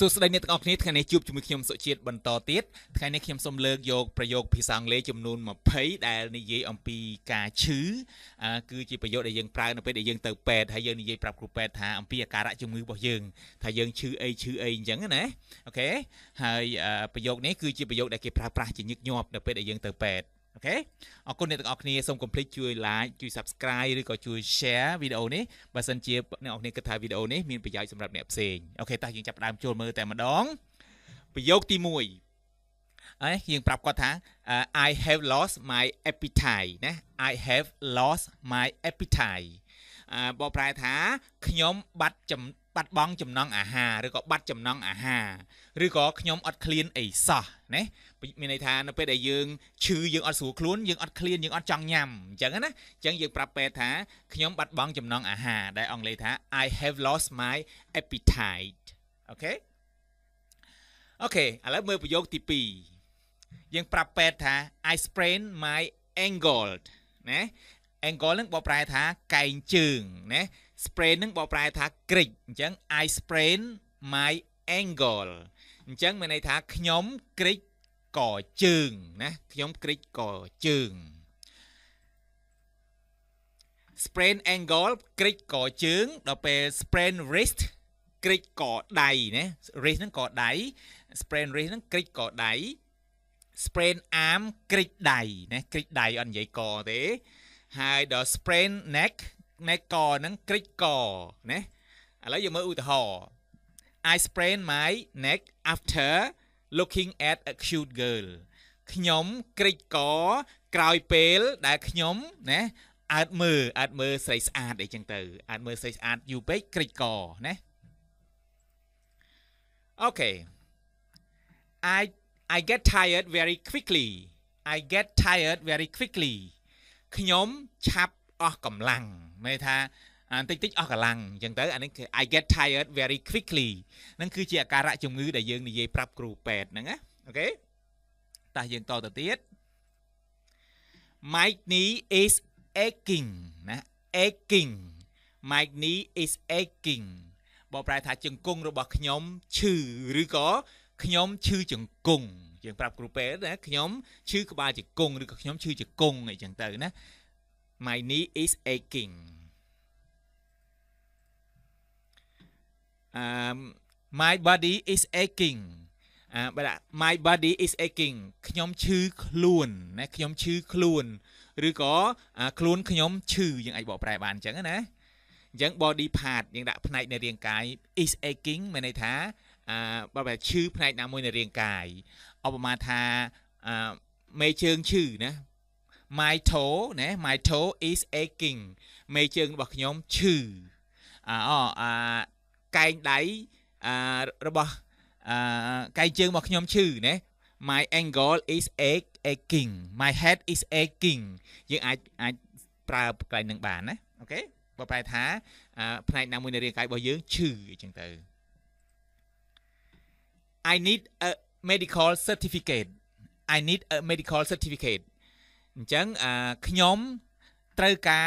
สุดสัปดาห์นี้ต้องออกนิดในจุดจุดมือเขียมสุจิตบรรทอติดในเขียมสมเลิกโยกประโยคพิสังเลจำนวนมาเผยได้ในเยี่ยมปีกาชื้อคือจีประโยชน์ได้ยังปลายนไปได้ยังเติบแปดไทยยังในเยี่ยปรับกลุ่มแปดหาอัมพีการะจมือบ่ยังไทยยังชื่อเอยังนะโอเคไทยประโยคนี้คือจีประโยชน์ได้เก็บปลาจีนึกยอบนไปได้ยังเติบแปดโอเคออกคนเนี่ยต้องออกนี่ส่งคอมพลีทช่วยไลค์ช่วย subscribe หรือก็ช่วยแชร์วิดีโอนี้บัสันเชียบเนี่ยออกนี่กระทาวิดีโอนี้มีประโยชน์สำหรับเนี่ยเองโอเคตาจึงจับตามโจรมือแต่มาดองประโยคที่มวยไอ้ยังปรับกว่าทั้ง I have lost my appetite นะ I have lost my appetite บอกปลายท้าขยมบัดจำบัดบ้องจำนองอาหารหรือก็บัดจำนองอาหารหรือก็ขยมอดคลีนไอ้ซะเนี่ยมีในทางนับไปได้ยังชื่อยังอดสูคลุ้นยังอดคลีนยังอดจังยำจังนะจังยังปรับแปลท้าขยมบัดบ้องจำนองอาหารได้องเลยท้า I have lost my appetite โอเคโอเคแล้วเมื่อประโยคที่ปียังปรับแปดท่า I sprain my ankle นะ ankle นึกบอกปลายท่าไก่จึงนะ sprain นึกบอกปลายท่ากริกจัง I sprain my ankle จังเมื่อในท่าขยมกริกก่อจึงนะขยมกริกก่อจึง sprain ankle กริกก่อจึงเราไป sprain wristกริกกอดใดนะ wrist นั้นกอดใด sprain wrist นั้นกริกกอดใด sprain arm กริกใดนะกริกใดอันใหญ่กอเด้หายดอ sprain neck ในกอนั้นกริกกอนะแล้วยังมาอุทหรณ์ I sprain my neck after looking at a cute girl ขยมกริกกอกรอยเปลได้ขยมนะอาจมือใส่สะอาดได้จังเตออาจมือใส่สะอาดอยู่ไปกริกกอนะOkay, I get tired very quickly. I get tired very quickly. ขยมชับออกกำลังไม่ท่าติ๊กออกกำลังอย่างเต๋ออันนี้คือ I get tired very quickly นั่นคือเจียการะจมือแต่ยังในเยปรับกรูแปดนะงะโอเคตายังต่อต่อเตี้ย My knee is aching นะ aching. My knee is aching.บอกปลายทางจังกุ้งเราบอกขยมชื่อหรือก็ขยมชื่อจังกุ้งอย่างปรับกรูเป้นะขยมชื่อกบาจังกุ้งหรือก็ขยมชื่อจังกุ้งไอ้จังเตอนะ My knee is aching My body is aching บ่ละ My body is aching ขยมชื่อคลุนนะขยมชื่อคลุนหรือก็คลุนขยมชื่ออย่างไอ้บอกปลายบานจังนะยังบอดี้พาร์ทยังดักภายในเรียงกาย is aching มาในท่าแบบชื่อภายในน้ำมวยในเรียงกายเอาประมาณท่าไม่เชิงชื่อนะ my toe นะ my toe is aching ไม่เชิงบอกขยมชื่อไก่ไหลระบบไก่เชิงบอกขยมชื่อนะ my ankle is aching my head is aching ยังอาจปลาไกลหนึ่งบาทนะโอเคบ่ปลายท้าภายในมือในเรียงกายบ่เยื้องชื่อจังเตอ I need a medical certificate I need a medical certificate จังขยมเตอร์กา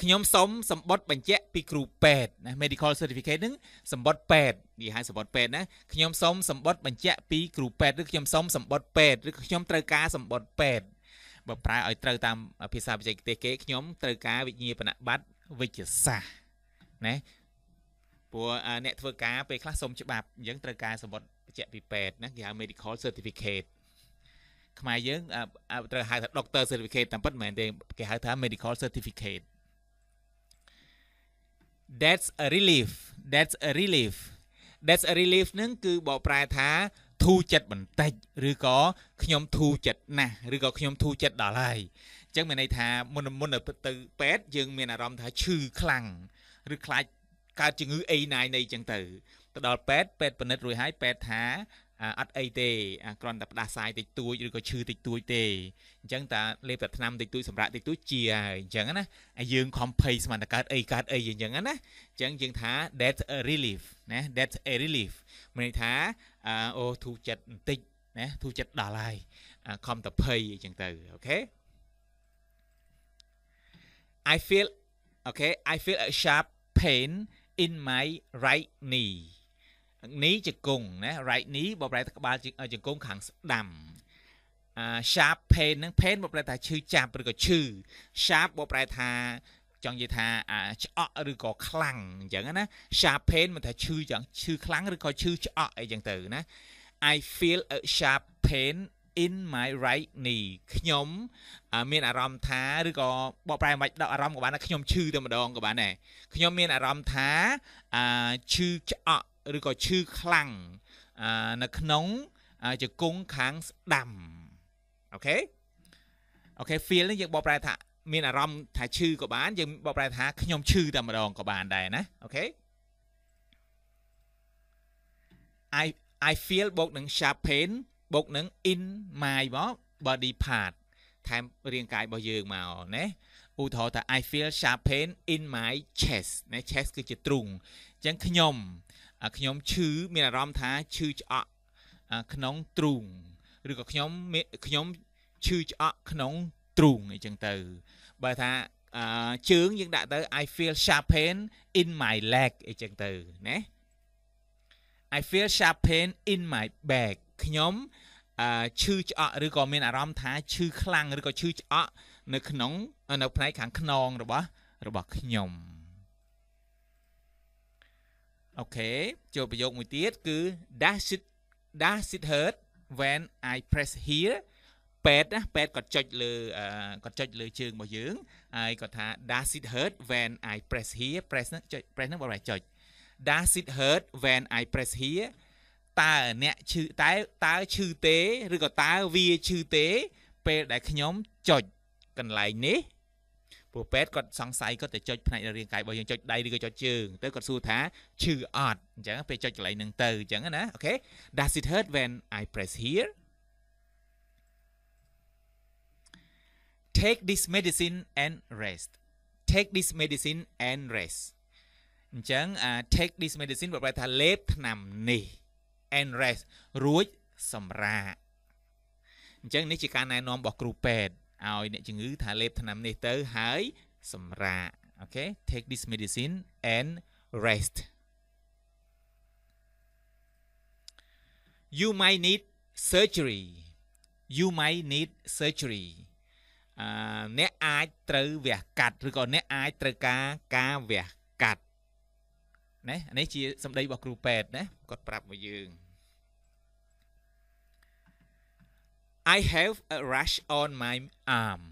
ขยมสมสมบัติบัญแจปีครูแปดนะ medical certificate นึงสมบัติแปดดีฮะสมบัติแปดนะขยมสมสมบัติบัญแจปีครูแปดหรือขยมสมสมบัติแปดหรือขยมเตอร์กาสมบัติแปดบ่ปลายเอาเตอร์ตามพิซาบัญแจเตเกขยมเตอร์กาวิญญาณบัตรวิจสานะปัวเน็ตเวิร์กการไปคลาสสมฉบับยังตระการสมบัติเจ็ดปีแปดนักยา medical certificate ขมายยังตระหายด็อกเตอร์ certificate ตามปัจจุบันเด็กแกหายท้า medical certificate that's a relief นั่นคือบอกปลายท้าทูจัดบันเตจหรือก็ขยมทูจัดนะหรือก็ขยมทูจัดดอไลจังเมื่อในทางมันตือแปดยังเมื่อในรำทาชื่อคลังหรือคลายการจึงอือไอนายในจังตือตลอดแปดปนัดรวยหายแปดหาอัดไอเตกรอนตับดาสายติดตัวหรือก็ชื่อติดตัวเตจังตาเล็บตัดนำติดตัวสำหรับติดตัวเจียจังนั้นนะยังคอมเพลสมันการไออย่างนั้นนะจังท้า that's a relief นะ that's a relief เมื่อในท้าโอทูจัดติดนะทูจัดดาลายคอมตับเพลจังตือโอเคI feel a sharp pain in my right knee นี้จะกงนะไรนี้บอกไรตะกบาลจะกงขังดำชาร์ปเพนนั่งเพนบอกไรตาชื่อจามหรือก็ชื่อชาร์ปบอกไรตาจังยีทาเจาะหรือก็คลังอย่างนั้นนะชาร์ปเพนมันถ้าชื่ออย่างชื่อคลังหรือก็ชื่อเจาะอย่างตื่นนะ I feel a sharp pain in my right knee ขยมมีอารมณ์ท้าหรือก็บอกไรมาอารมณ์กับบ้านนะขยมชื่อแต่มาดองกับบ้านไหนขยมมีอารมณ์ท้าชื่อเจาะหรือก็ชื่อคลังนักน้องจะกงค้างดำโอเคโอเคฟีลนี่ยังบอกปลายทะมีอารมณ์ถ่ายชื่อกับบ้านยังบอกปลายทะขยมชื่อแต่มาดองกับบ้านได้นะโอเค I feel บวกหนึ่ง sharp pain บวกหนึ่ง in my body part แถมเรียงกายบ่เยือกมาเนี่ยอุทธรณ์แต่ I feel sharp pain in my chest ใน chest คือจะตรุงจังขยมขยมชื่อมีอารมณ์ท้าชื่อเจาะขนมตรุงหรือก็ขยมชื่อเจาะขนมตรุงในจังเตอร์บาท้าเชื้อยังได้เตอร์ I feel sharp pain in my leg ในจังเตอร์นะ I feel sharp pain in my back ขยมชื่อเจาะหรือก็มีอารมณ์ท้าชื่อคลังหรือก็ชื่อเจาะในขนมในภายในขังขนองหรือบ่ขยมโอเคจบประโยคมือเตี้ยคือ does it hurt when I press here เป็ดนะเป็ดกดจดเลยเชิงมาเยื้องไอ้กดท่า does it hurt when I press here press นั่นจด press นั่นบอกอะไรจด does it hurt when I press here ตาเนี่ยชื่อตาชื่อเต๋หรือก็ตาวีชื่อเต๋เป็ดได้ขยมจดกันไหลนี้ผู้เป็ดก็สงสัยก็แต่จดภายในเรียงกายบ่ยังจดใดหรือก็จดเชิงเต๋อก็สู้ท้าชื่อออดจังไปจดไหลหนึ่งเต๋อจังนะโอเค Does it hurt when I press here? Take this medicine and rest. Take this medicine and rest. จังtake this medicine แบบว่าเล็บนำนี่ and rest รู้สำราญจังนี่คือการนายน้อมบอกครูเป็ดเอาเนี่ยจึงอื้อทาเล็บทนำเนเตอร์หายสำราโอเค take this medicine and rest you might need surgery เนี่ยอาจเตอร์เวียกัดหรือก่อนเนี่ยอาจเตอร์กาเวียกัดนะอันนี้จีสำได้บอกครูเป็ดนะกดปรับมายืงI have a rash on my arm,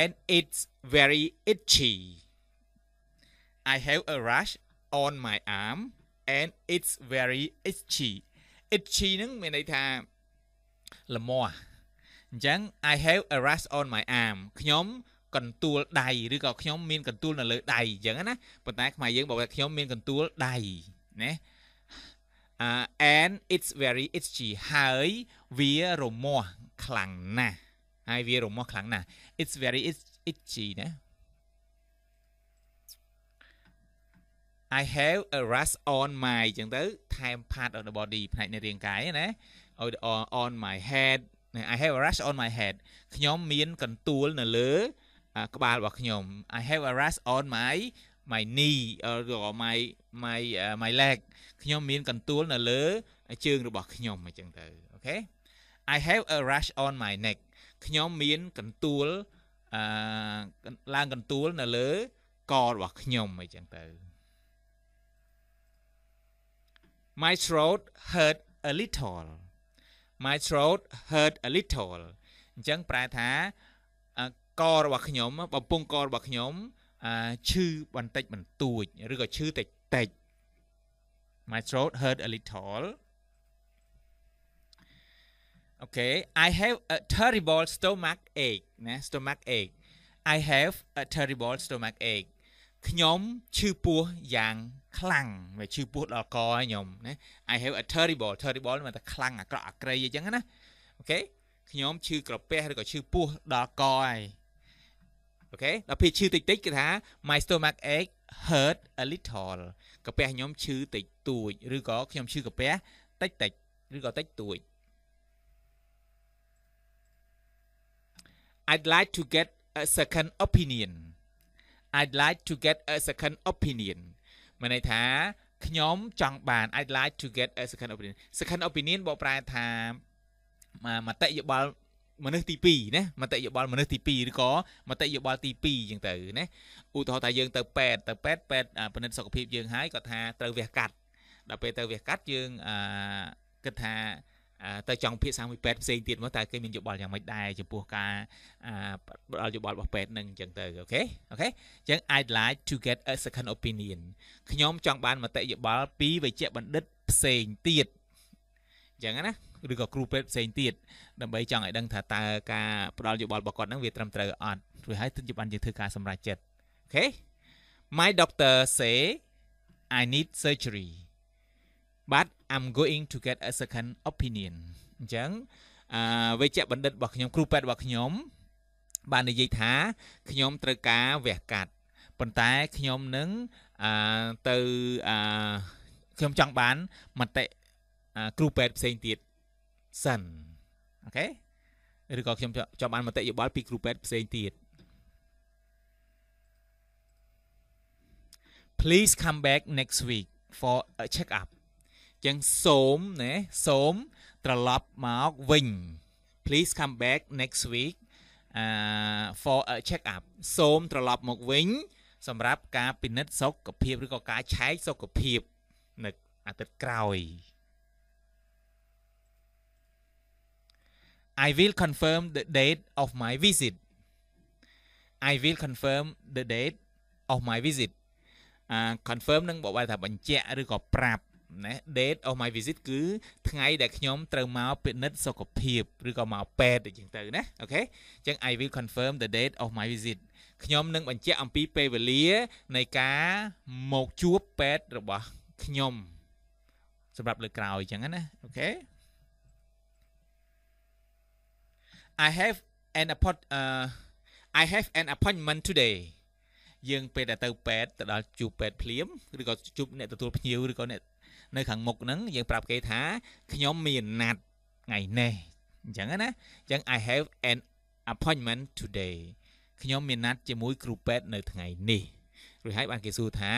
and it's very itchy. I have a rash on my arm, and it's very itchy. Itchy นั่นหมายถึงท่าละมัวจัง I have a rash on my arm. ขยมกันตัวใดหรือก็ขยมมีนกันตัวนั่นเลยใดอย่างนั้นนะปัจจัยหมายยังบอกว่าขยมมีนกันตัวใดนะand it's very itchy หายวีรโมคลังนะหายวีรโมคลังนะ it's very itchy นะ I have a rash on my จังเต๋อ time part of the body ภายในเรียงกายนะ on my head I have a rash on my head ขยมมีนกันตัวน่ะเลยกบาลบอกขยม I have a rash on my knee หรือ my leg ขยมมีนกันตัวน่ะเลยเชิงหรือบอกขยมจังเต๋อโอเค I have a rash on my neck ขยมมีนกันตัวล่างกันตัวน่ะเลยกอดบอกขยมจังเต๋อ My throat hurt a little My throat hurt a little จังปลายท้ากอดบอกขยมปปุ่งกอดบอกขยมชื่อบันเต็กมันตูดหรือก็ชื่อเต็ก My throat hurt a little โอเค I have a terrible stomach ache นะ stomach ache I have a terrible stomach ache ขยมชื่อปัวอย่างคลั่งไม่ชื่อปัวดอกกอยขยมนะ I have a terrible มันแต่คลั่งอะกระอักเกรยอย่างนั้นนะโอเคขยมชื่อกระเปะหรือก็ชื่อปัวดอกกอยโอเคเราพี่ชื่อติ๊กๆกันฮะ My stomach ache hurt a little กระเปะยมชื่อติ๊กตุยหรือก็ยมชื่อกระเปะติ๊กๆหรือก็ติ๊กตุย I'd like to get a second opinion I'd like to get a second opinion มาในท้า ขยมจังบาน I'd like to get a second opinion second opinion บอกปลายทางมาเตะยบอล มันนึกตีปี นะมาเตะยบอลมันนึกตีปีหรือก็มาเตะยบอลตีปีอย่างเต๋อเนี่ยอุทธรทายเยิงเต๋อแปดเต๋อแปดเต๋อแปดอันเป็นสกปรกเพียบเยิงหายก็ทาเต๋อเวียกัดเราไปเต๋อเวียกัดเยิงกระทาเต๋อจังเพียสามสิบแปดเปอร์เซ็นต์เตียนมาแต่ก็มีจับบอลอย่างไม่ได้จะพวกการเราจับบอลบอกแปดหนึ่งจังเต๋อโอเค โอเคยังไอ้หลายทูเก็ตเออสักคันโอปินิยนขยมจังบานมาเตะยบอลปีไปเจ็บบันดึดเซนเตียนอย่างนั้นนะ หรือก็ครูเป๊ะเซนตีดดับเบิลจังไอ้ดังท่าตาการปลาอยู่บอลประกอบนั่งเวียดตรำเตอร์อ่อนหรือให้ถึงจุดอันยืดถือการสำหรับเจ็ด okay my doctor say I need surgery but I'm going to get a second opinion จังเวจบันดึดบอกขยมครูเป๊ะบอกขยมบานในยีท้าขยมตระกาเวียดกัดปัจจัยขยมนึงเตอร์ขยมจังบานมาเตะครูเป๊ะเซนตีด Sun. Okay? Rukok jom mata ibu pikru persentit. Please come back next week for a check up. Jang som ne, som terlap mau wing. Please come back next week for a check up. Som terlap mau wing. Samrap ka pinat sok kepip rukok ka chai sok kepip. Nek atet krawi. I will confirm the date of my visit. I will confirm the date of my visit. Confirm นั่งบอกว่าถ้าบัญชีหรือก็ปรับนะ date of my visit คือทั้งไงแต่ขยมเติมมาเป็นนัดสกปรกหรือก็มาเป็ดอย่างเต๋อนะโอเคจัง I will confirm the date of my visit ขยมนั่งบัญชีอัมพีเปเวลีในการหมกจูบเป็ดหรือว่าขยมสำหรับเรื่องกล่าวอย่างนั้นนะโอเค I have an appointment today. ยังไปแต่เติมแปดแต่เราจูบแปดเพลียมหรือก็จูบเนี่ยตัวเพียวหรือก็เนี่ยในขังหมกนั้นยังปรับเกยท้าขยมมีนัดไงแน่จังนั้นนะยัง I have an appointment today. ขยมมีนัดจะมุ้ยครูแปดในไงนี่หรือให้บ้านเกยสู้ท้า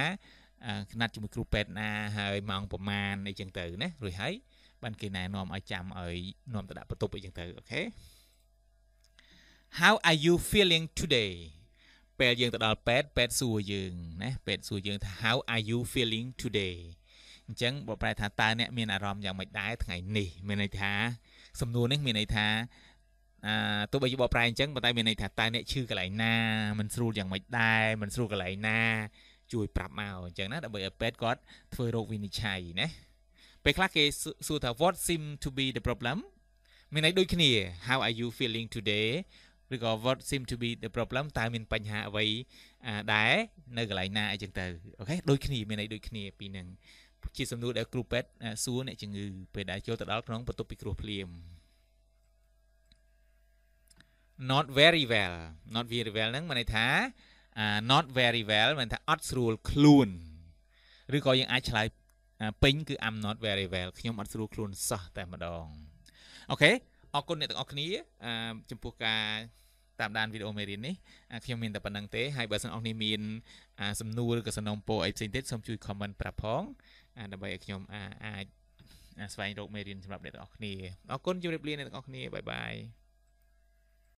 นัดจะมุ้ยครูแปดนะเฮ้ยมองประมาณในจังเต๋อนะหรือให้บ้านเกยนายนอมไอจำเอ้ยนอมตระดับประตูไปจังเต๋อโอเค How are you feeling today? เป็ดยังตลอดเป็ดสู่ยิงนะเป็ดสู่ยิง How are you feeling today? จังบอกปลายทางตาเนี่ยมีอารมณ์อย่างไม่ได้ทั้งไงนี่มีในท้าสำนวนนึงมีในท้าตัวใบยี่บอกปลายจังแต่ในท้าตาเนี่ยชื่ออะไรนะมันสู้อย่างไม่ได้มันสู้กันไหลหน้ามันสู้กันไหลหน้าจุยปรับเอาจังนั้นเอาไปเป็ดก็เทวโรวินิชัยนะไปคลาสเกย์สุดท้าย What seem to be the problem? มีในด้วยขี้เหนีย How are you feeling today หรือก็ What seem to be the problem ตามินปัญหาไว้ได้เนื้อไหลหน้าไอ้จังเตอร์โอเคด้วยขี้เหนียมีในด้วยขี้เหนียปีหนึ่งคิดสำนึกเดี๋ยวครูเป็ดซูเนี่ยจึงอือไปได้โจทย์ตลอดน้องประตูไปครูเพลียม Not very well นั้นมันในท้า Not very well มันในท้า Odds rule คลูนหรือก็ยังไอ้ชลายปิงคือ I'm not very well ขยม Odds rule คลูนซะแต่มาดอง โอเค ออกคนเนี่ยต่างออกนี้จำพวกการตามด่านวิดีโอเมรินนี้ขยมมีแต่ปนังเตะให้เบอร์สันออกนี้มีสำนูหรือกับสนมโปไอเซนเตสสมจุยคอมเมนต์ปรับพ้องดับเบิลขยมสวายโรคเมรินสำหรับเด็กออกนี้ออกคนจุดเปลี่ยนในออกนี้บาย